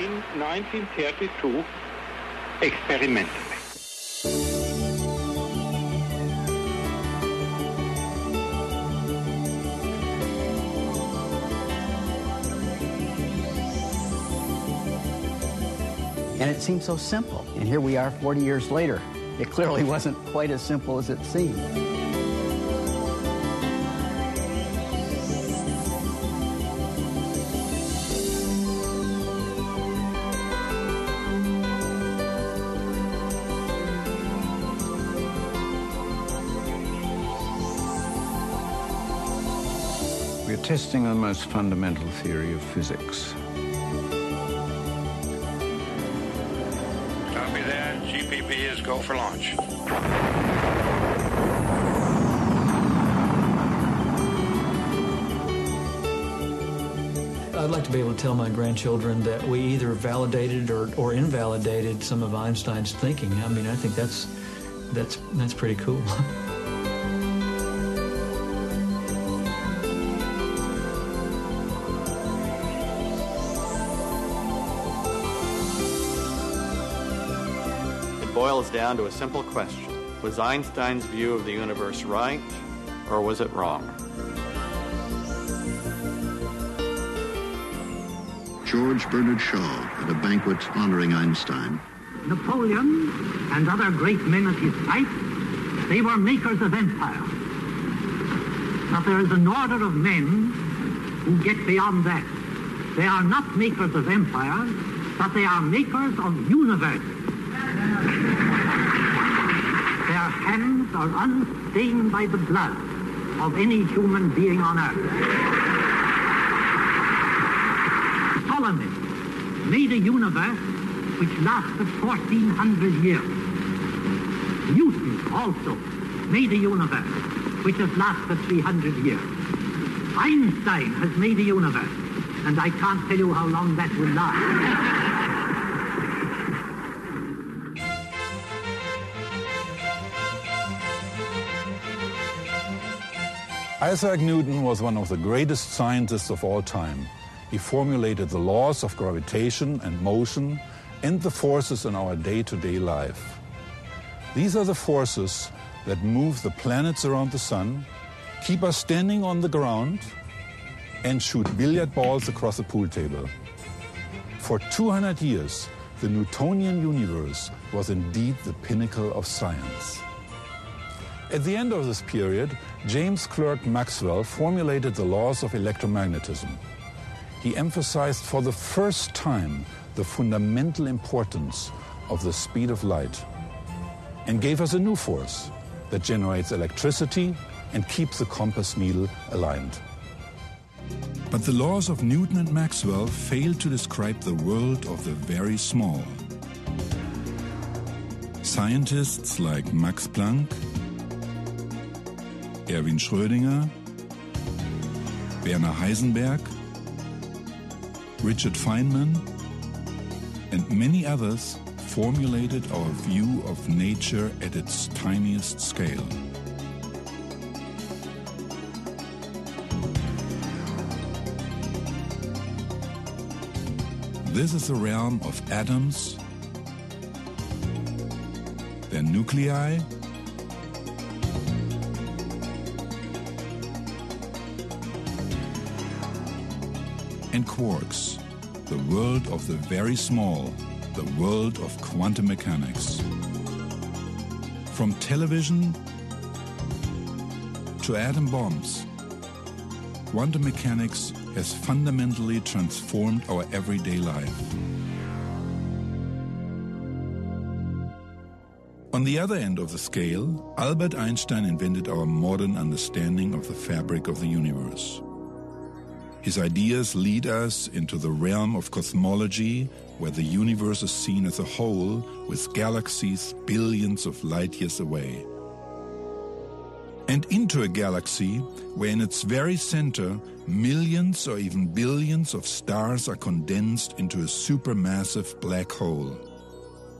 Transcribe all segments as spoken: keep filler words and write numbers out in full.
in nineteen thirty-two experimentally. And it seemed so simple. And here we are forty years later. It clearly wasn't quite as simple as it seemed. We're testing the most fundamental theory of physics. G P P is go for launch. I'd like to be able to tell my grandchildren that we either validated or, or invalidated some of Einstein's thinking. I mean, I think that's, that's, that's pretty cool. Boils down to a simple question. Was Einstein's view of the universe right, or was it wrong? George Bernard Shaw at a banquet honoring Einstein. Napoleon and other great men of his type, they were makers of empire. But there is an order of men who get beyond that. They are not makers of empire, but they are makers of universe. Their hands are unstained by the blood of any human being on earth. Ptolemy made a universe which lasted fourteen hundred years. Newton also made a universe which has lasted three hundred years. Einstein has made a universe, and I can't tell you how long that will last. Isaac Newton was one of the greatest scientists of all time. He formulated the laws of gravitation and motion and the forces in our day-to-day life. These are the forces that move the planets around the sun, keep us standing on the ground, and shoot billiard balls across a pool table. For two hundred years, the Newtonian universe was indeed the pinnacle of science. At the end of this period, James Clerk Maxwell formulated the laws of electromagnetism. He emphasized for the first time the fundamental importance of the speed of light and gave us a new force that generates electricity and keeps the compass needle aligned. But the laws of Newton and Maxwell failed to describe the world of the very small. Scientists like Max Planck, Erwin Schrödinger, Werner Heisenberg, Richard Feynman, and many others formulated our view of nature at its tiniest scale. This is the realm of atoms, their nuclei, and quarks, the world of the very small, the world of quantum mechanics. From television to atom bombs, quantum mechanics has fundamentally transformed our everyday life. On the other end of the scale, Albert Einstein invented our modern understanding of the fabric of the universe. His ideas lead us into the realm of cosmology, where the universe is seen as a whole, with galaxies billions of light years away. And into a galaxy where in its very center, millions or even billions of stars are condensed into a supermassive black hole.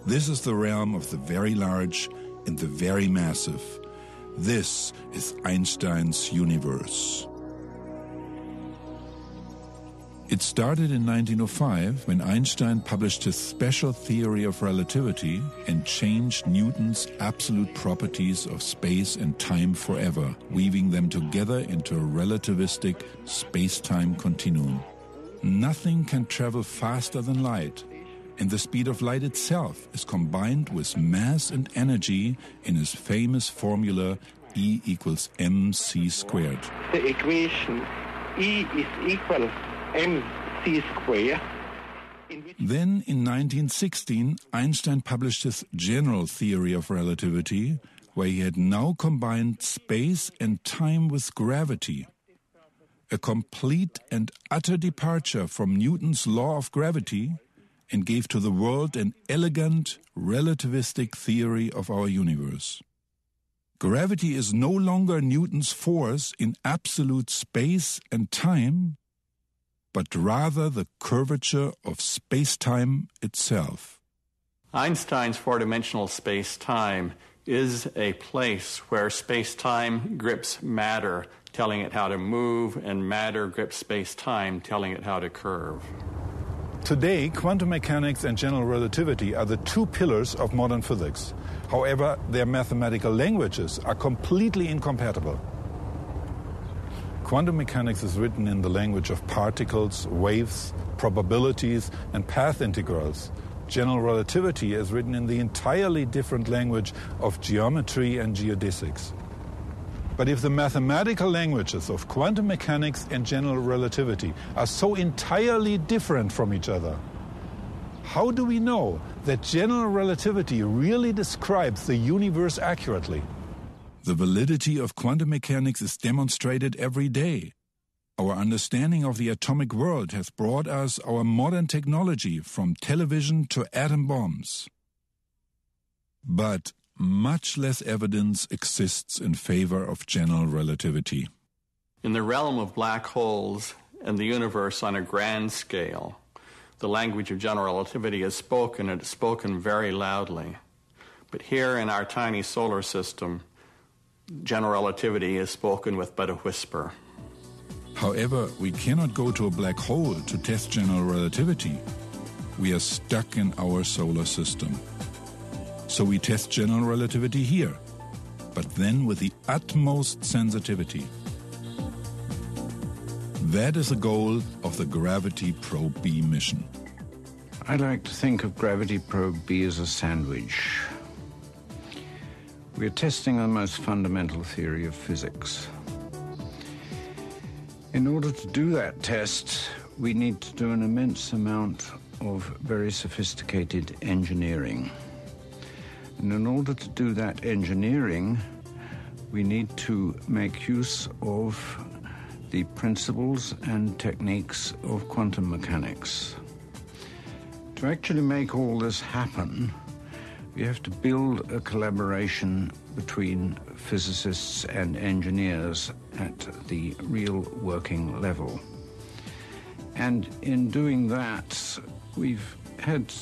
This is the realm of the very large and the very massive. This is Einstein's universe. It started in nineteen oh five when Einstein published his special theory of relativity and changed Newton's absolute properties of space and time forever, weaving them together into a relativistic space-time continuum. Nothing can travel faster than light, and the speed of light itself is combined with mass and energy in his famous formula E equals mc squared. The equation E is equal mc squared. Then in nineteen sixteen, Einstein published his general theory of relativity, where he had now combined space and time with gravity. A complete and utter departure from Newton's law of gravity, and gave to the world an elegant, relativistic theory of our universe. Gravity is no longer Newton's force in absolute space and time, but rather the curvature of space-time itself. Einstein's four-dimensional space-time is a place where space-time grips matter, telling it how to move, and matter grips space-time, telling it how to curve. Today, quantum mechanics and general relativity are the two pillars of modern physics. However, their mathematical languages are completely incompatible. Quantum mechanics is written in the language of particles, waves, probabilities, and path integrals. General relativity is written in the entirely different language of geometry and geodesics. But if the mathematical languages of quantum mechanics and general relativity are so entirely different from each other, how do we know that general relativity really describes the universe accurately? The validity of quantum mechanics is demonstrated every day. Our understanding of the atomic world has brought us our modern technology, from television to atom bombs. But much less evidence exists in favor of general relativity. In the realm of black holes and the universe on a grand scale, the language of general relativity is spoken, and it's spoken very loudly. But here in our tiny solar system, general relativity is spoken with but a whisper. However, we cannot go to a black hole to test general relativity. We are stuck in our solar system. So we test general relativity here, but then with the utmost sensitivity. That is the goal of the Gravity Probe B mission. I like to think of Gravity Probe B as a sandwich. We are testing the most fundamental theory of physics. In order to do that test, we need to do an immense amount of very sophisticated engineering. And in order to do that engineering, we need to make use of the principles and techniques of quantum mechanics. To actually make all this happen, we have to build a collaboration between physicists and engineers at the real working level. And in doing that, we've had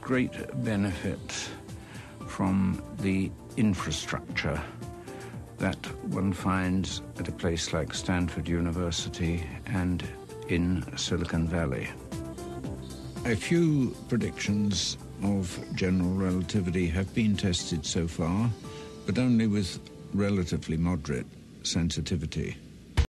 great benefit from the infrastructure that one finds at a place like Stanford University and in Silicon Valley. A few predictions of general relativity have been tested so far, but only with relatively moderate sensitivity.